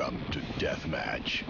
Welcome to Deathmatch.